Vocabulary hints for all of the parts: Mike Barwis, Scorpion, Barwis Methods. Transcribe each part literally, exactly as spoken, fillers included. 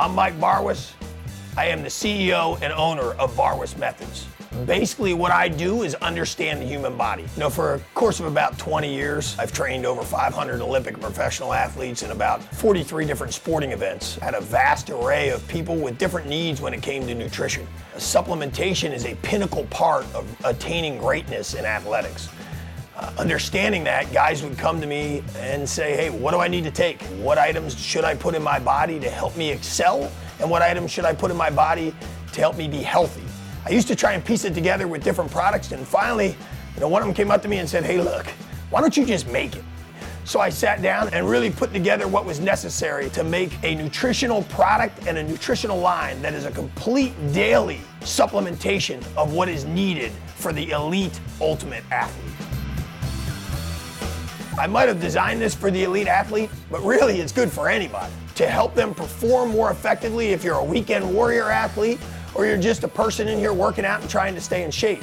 I'm Mike Barwis. I am the C E O and owner of Barwis Methods. Basically, what I do is understand the human body. You know, for a course of about twenty years, I've trained over five hundred Olympic professional athletes in about forty-three different sporting events. I had a vast array of people with different needs when it came to nutrition. Supplementation is a pinnacle part of attaining greatness in athletics. Uh, understanding that, guys would come to me and say, hey, what do I need to take? What items should I put in my body to help me excel? And what items should I put in my body to help me be healthy? I used to try and piece it together with different products, and finally, you know, one of them came up to me and said, hey, look, why don't you just make it? So I sat down and really put together what was necessary to make a nutritional product and a nutritional line that is a complete daily supplementation of what is needed for the elite ultimate athlete. I might have designed this for the elite athlete, but really it's good for anybody to help them perform more effectively if you're a weekend warrior athlete, or you're just a person in here working out and trying to stay in shape.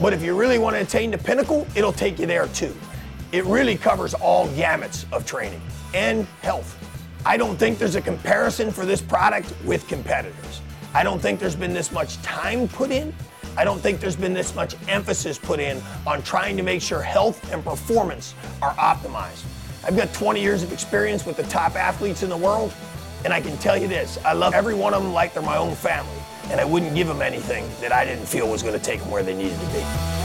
But if you really want to attain the pinnacle, it'll take you there too. It really covers all gamuts of training and health. I don't think there's a comparison for this product with competitors. I don't think there's been this much time put in. I don't think there's been this much emphasis put in on trying to make sure health and performance are optimized. I've got twenty years of experience with the top athletes in the world, and I can tell you this, I love every one of them like they're my own family. And I wouldn't give them anything that I didn't feel was going to take them where they needed to be.